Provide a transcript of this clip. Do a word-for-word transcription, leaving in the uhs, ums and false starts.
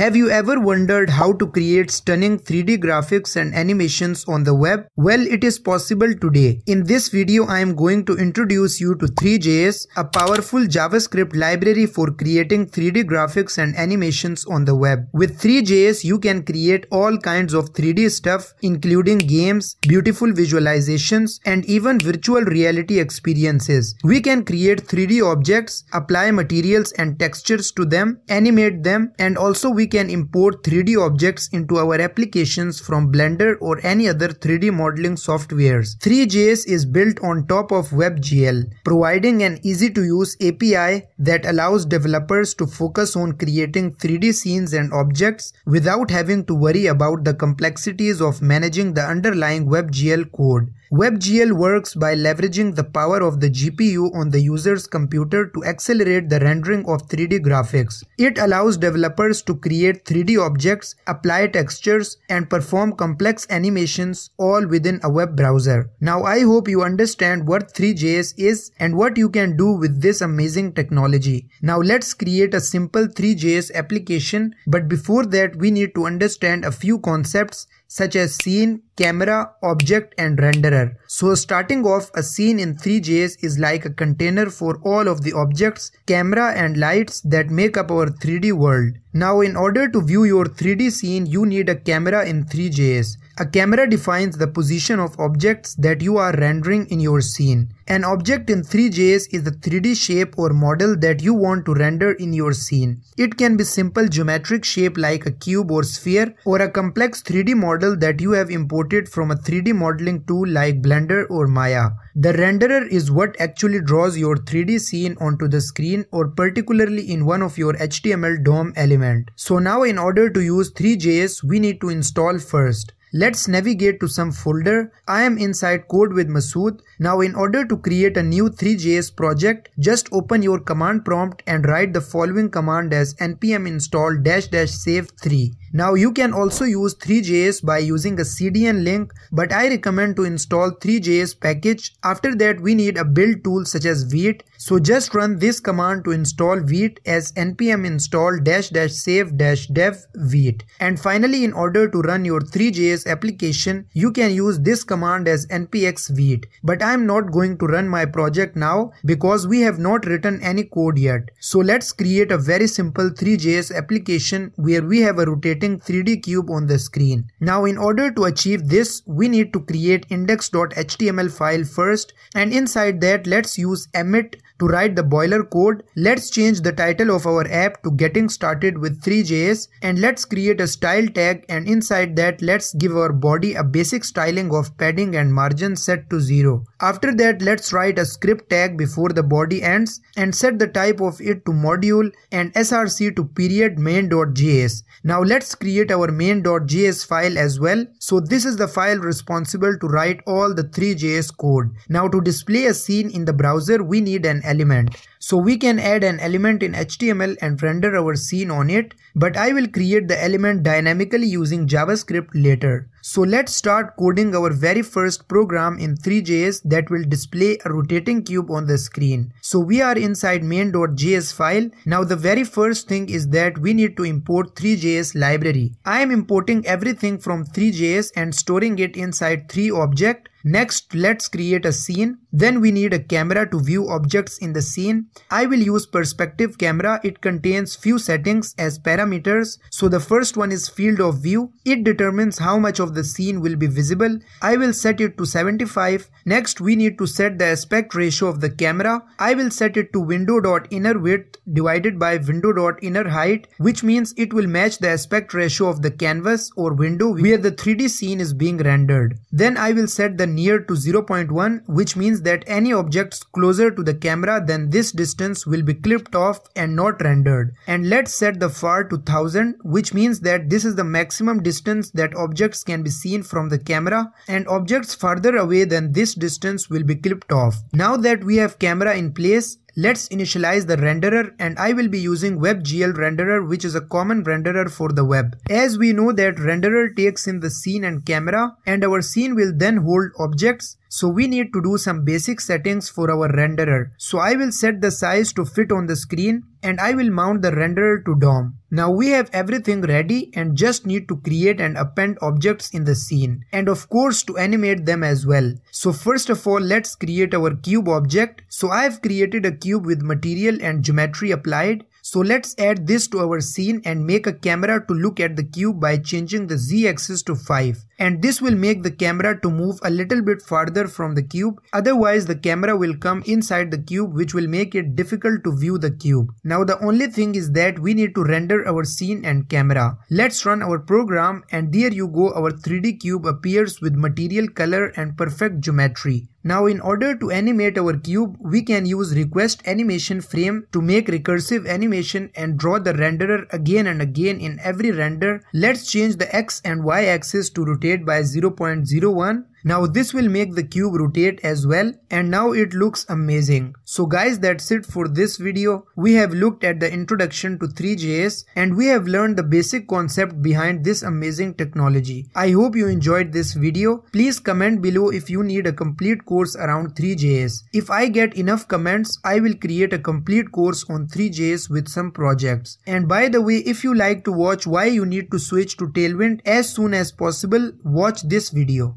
Have you ever wondered how to create stunning three D graphics and animations on the web? Well, it is possible today. In this video, I am going to introduce you to Three.js, a powerful JavaScript library for creating three D graphics and animations on the web. With Three.js, you can create all kinds of three D stuff, including games, beautiful visualizations, and even virtual reality experiences. We can create three D objects, apply materials and textures to them, animate them, and also we We can import three D objects into our applications from Blender or any other three D modeling softwares. Three.js is built on top of WebGL, providing an easy-to-use A P I that allows developers to focus on creating three D scenes and objects without having to worry about the complexities of managing the underlying WebGL code. WebGL works by leveraging the power of the G P U on the user's computer to accelerate the rendering of three D graphics. It allows developers to create three D objects, apply textures, and perform complex animations all within a web browser. Now I hope you understand what Three.js is and what you can do with this amazing technology. Now let's create a simple Three.js application, but before that we need to understand a few concepts such as scene, camera, object, and renderer. So starting off, a scene in Three.js is like a container for all of the objects, camera, and lights that make up our three D world. Now in order to view your three D scene, you need a camera in Three.js. A camera defines the position of objects that you are rendering in your scene. An object in Three.js is the three D shape or model that you want to render in your scene. It can be simple geometric shape like a cube or sphere, or a complex three D model that you have imported from a three D modeling tool like Blender or Maya. The renderer is what actually draws your three D scene onto the screen, or particularly in one of your H T M L D O M element. So now in order to use Three.js, we need to install first. Let's navigate to some folder. I am inside CodeWithMasood. Now in order to create a new Three.js project, just open your command prompt and write the following command as npm install dash dash save three. Now you can also use Three.js by using a C D N link, but I recommend to install Three.js package. After that we need a build tool such as Vite. So just run this command to install Vite as npm install dash dash save dash dev Vite. And finally, in order to run your Three.js application, you can use this command as npx Vite. But I am not going to run my project now because we have not written any code yet. So let's create a very simple Three.js application where we have a rotating three D cube on the screen. Now in order to achieve this, we need to create index dot H T M L file first, and inside that let's use emit to write the boiler code. Let's change the title of our app to Getting Started with Three.js, and let's create a style tag, and inside that let's give our body a basic styling of padding and margin set to zero. After that, let's write a script tag before the body ends and set the type of it to module and S R C to period main dot J S. Now let's create our main dot J S file as well. So this is the file responsible to write all the Three.js code. Now to display a scene in the browser, we need an element. So we can add an element in H T M L and render our scene on it, but I will create the element dynamically using JavaScript later. So let's start coding our very first program in Three.js that will display a rotating cube on the screen. So we are inside main dot J S file. Now the very first thing is that we need to import Three.js library. I am importing everything from Three.js and storing it inside three object. Next, let's create a scene. Then we need a camera to view objects in the scene. I will use perspective camera. It contains few settings as parameters. So the first one is field of view. It determines how much of the scene will be visible. I will set it to seventy-five. Next, we need to set the aspect ratio of the camera. I will set it to window dot inner width divided by window dot inner height, which means it will match the aspect ratio of the canvas or window where the three D scene is being rendered. Then I will set the near to zero point one, which means that any objects closer to the camera than this distance will be clipped off and not rendered. And let's set the far to one thousand, which means that this is the maximum distance that objects can be seen from the camera, and objects farther away than this distance will be clipped off. Now that we have camera in place, let's initialize the renderer, and I will be using WebGL renderer, which is a common renderer for the web. As we know that renderer takes in the scene and camera, and our scene will then hold objects. So we need to do some basic settings for our renderer. So I will set the size to fit on the screen and I will mount the renderer to D O M. Now we have everything ready and just need to create and append objects in the scene and of course to animate them as well. So first of all, let's create our cube object. So I have created a cube with material and geometry applied. So let's add this to our scene and make a camera to look at the cube by changing the z-axis to five. And this will make the camera to move a little bit farther from the cube, otherwise the camera will come inside the cube, which will make it difficult to view the cube. Now the only thing is that we need to render our scene and camera. Let's run our program and there you go, our three D cube appears with material, color and perfect geometry. Now in order to animate our cube, we can use request animation frame to make recursive animation and draw the renderer again and again in every render. Let's change the x and y axis to rotate by zero point zero one. Now this will make the cube rotate as well and now it looks amazing. So guys, that's it for this video. We have looked at the introduction to three.js and we have learned the basic concept behind this amazing technology. I hope you enjoyed this video. Please comment below if you need a complete course around three.js. If I get enough comments, I will create a complete course on three.js with some projects. And by the way, if you like to watch why you need to switch to Tailwind as soon as possible, watch this video.